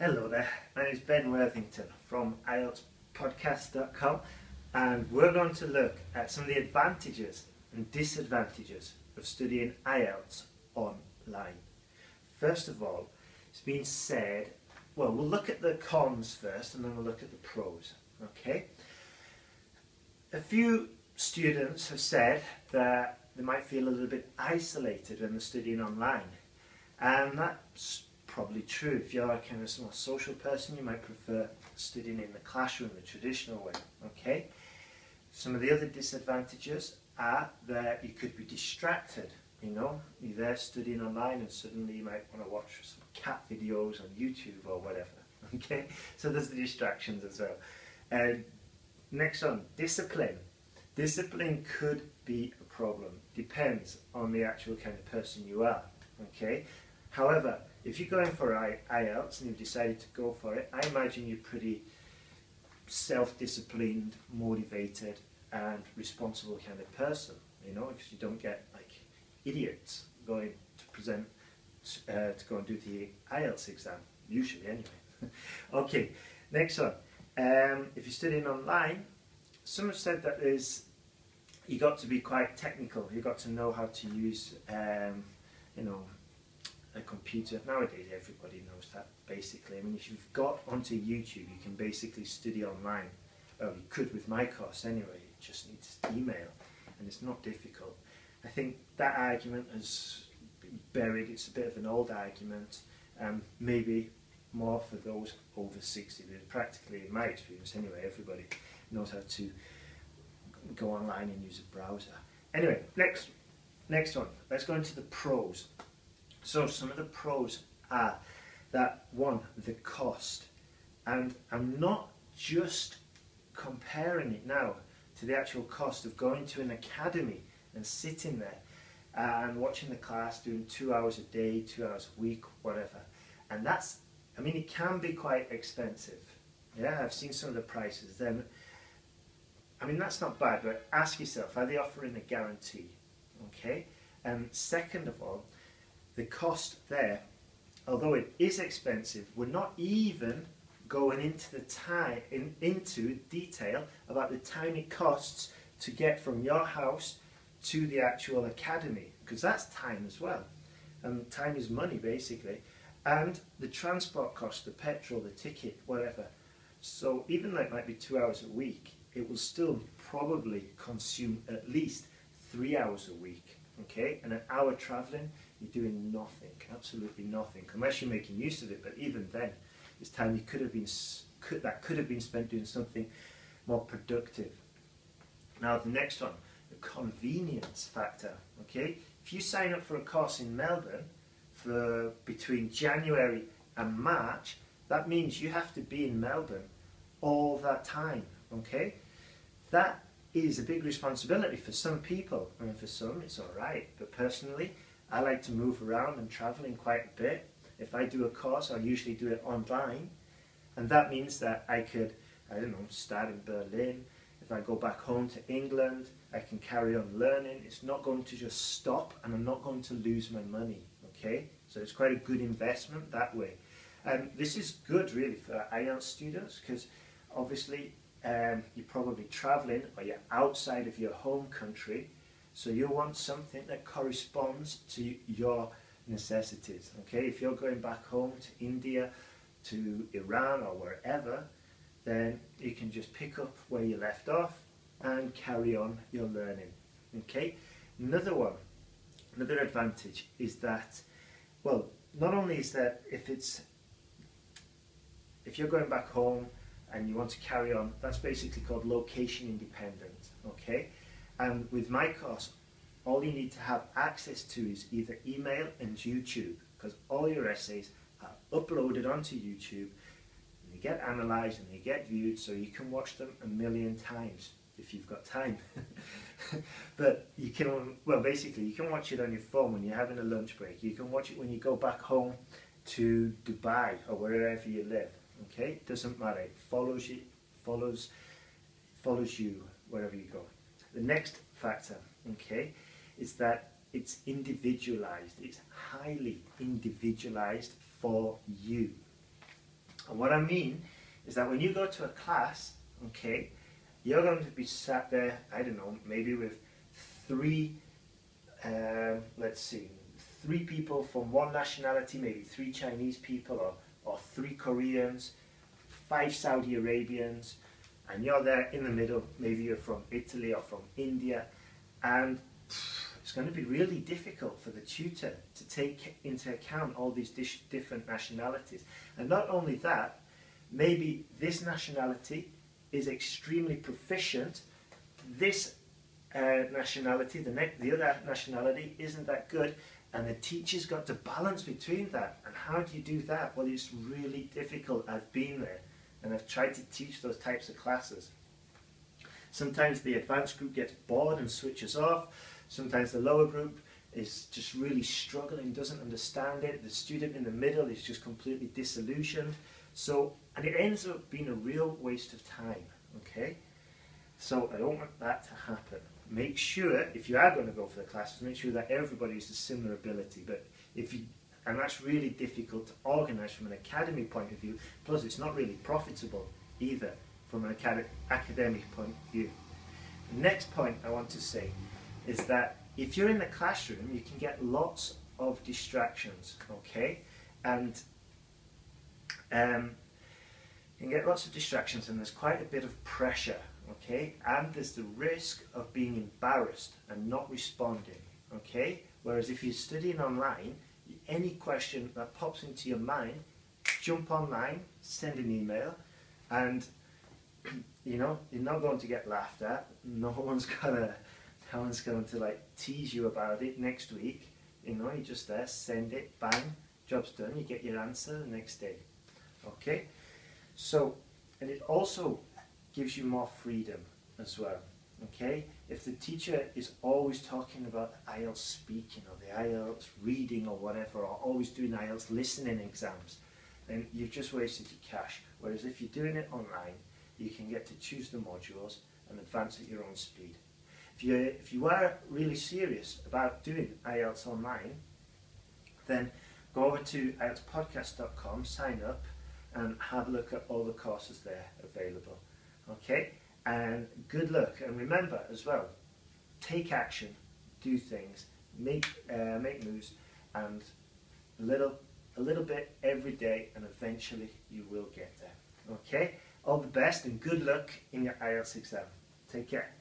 Hello there, my name is Ben Worthington from IELTSPodcast.com, and we're going to look at some of the advantages and disadvantages of studying IELTS online. First of all, it's been said, well, we'll look at the cons first and then we'll look at the pros, okay? A few students have said that they might feel a little bit isolated when they're studying online, and that's probably true. If you're a kind of more social person, you might prefer studying in the classroom the traditional way, okay? Some of the other disadvantages are that you could be distracted, you know? You're there studying online and suddenly you might want to watch some cat videos on YouTube or whatever, okay? So there's the distractions as well. Next on, discipline. Discipline could be a problem. Depends on the actual kind of person you are, okay? However, if you're going for IELTS and you've decided to go for it, I imagine you're pretty self-disciplined, motivated and responsible kind of person, you know, because you don't get like idiots going to present, to go and do the IELTS exam, usually anyway. Okay, next one. If you're studying online, some have said that you got to be quite technical, you got to know how to use, you know, a computer. Nowadays everybody knows that basically. I mean, if you've got onto YouTube, you can basically study online. Well, you could with my course anyway, it just needs email and it's not difficult. I think that argument has been buried, it's a bit of an old argument, maybe more for those over 60. Practically, in my experience anyway, everybody knows how to go online and use a browser. Anyway, next one, let's go into the pros. So some of the pros are that, one, the cost, and I'm not just comparing it now to the actual cost of going to an academy and sitting there and watching the class, doing 2 hours a day, 2 hours a week, whatever. And that's, I mean, it can be quite expensive. Yeah, I've seen some of the prices. Then, I mean, that's not bad, but ask yourself, are they offering a guarantee? Okay, and second of all, the cost there, although it is expensive, we're not even going into the time into detail about the time it costs to get from your house to the actual academy, because that's time as well, and time is money basically, and the transport cost, the petrol, the ticket, whatever. So even though it might be 2 hours a week, it will still probably consume at least 3 hours a week. Okay, and an hour traveling, you're doing nothing, absolutely nothing, unless you're making use of it. But even then, it's time you could have been that could have been spent doing something more productive. Now the next one, the convenience factor. Okay, if you sign up for a course in Melbourne for between January and March, that means you have to be in Melbourne all that time. Okay, that is a big responsibility for some people, and for some it's alright, but personally I like to move around and travelling quite a bit. If I do a course, I'll usually do it online, and that means that I could, I don't know, start in Berlin. If I go back home to England, I can carry on learning. It's not going to just stop, and I'm not going to lose my money, okay? So it's quite a good investment that way. And this is good really for IELTS students, because obviously you're probably travelling or you're outside of your home country, so you want something that corresponds to your necessities. Okay, if you're going back home to India, to Iran or wherever, then you can just pick up where you left off and carry on your learning. Okay, another one, another advantage is that, well, not only is that if you're going back home and you want to carry on, that's basically called location independent, okay? And with my course, all you need to have access to is either email and YouTube, because all your essays are uploaded onto YouTube, and they get analysed and they get viewed, so you can watch them a million times, if you've got time. But you can, well, basically, you can watch it on your phone when you're having a lunch break, you can watch it when you go back home to Dubai or wherever you live. Okay, it doesn't matter, it follows you wherever you go. The next factor, okay, is that it's individualized, it's highly individualized for you. And what I mean is that when you go to a class, okay, you're going to be sat there, I don't know, maybe with three people from one nationality, maybe three Chinese people or three Koreans, five Saudi Arabians, and you're there in the middle. Maybe you're from Italy or from India, and it's going to be really difficult for the tutor to take into account all these different nationalities. And not only that, maybe this nationality is extremely proficient, this nationality, the other nationality isn't that good, and the teacher's got to balance between that. And how do you do that? Well, it's really difficult. I've been there and I've tried to teach those types of classes. Sometimes the advanced group gets bored and switches off. Sometimes the lower group is just really struggling, doesn't understand it. The student in the middle is just completely disillusioned. So, and it ends up being a real waste of time, okay? So I don't want that to happen. Make sure, if you are going to go for the classes, make sure that everybody has a similar ability. But if you, and that's really difficult to organize from an academy point of view, plus it's not really profitable either from an academic point of view. The next point I want to say is that if you're in the classroom, you can get lots of distractions, okay? And you can get lots of distractions, and there's quite a bit of pressure, okay? And there's the risk of being embarrassed and not responding, okay? Whereas if you're studying online, any question that pops into your mind, jump online, send an email, and you know, you're not going to get laughed at. No one's going to like tease you about it next week. You know, you're just there, send it, bang, job's done, you get your answer the next day. Okay? So, and it also gives you more freedom as well. Okay? If the teacher is always talking about IELTS speaking or the IELTS reading or whatever, or always doing IELTS listening exams, then you've just wasted your cash. Whereas if you're doing it online, you can get to choose the modules and advance at your own speed. If you are really serious about doing IELTS online, then go over to IELTSpodcast.com, sign up, and have a look at all the courses there available. Okay? And good luck. And remember as well, take action, do things, make moves, and a little bit every day, and eventually you will get there. Okay? All the best and good luck in your IELTS exam. Take care.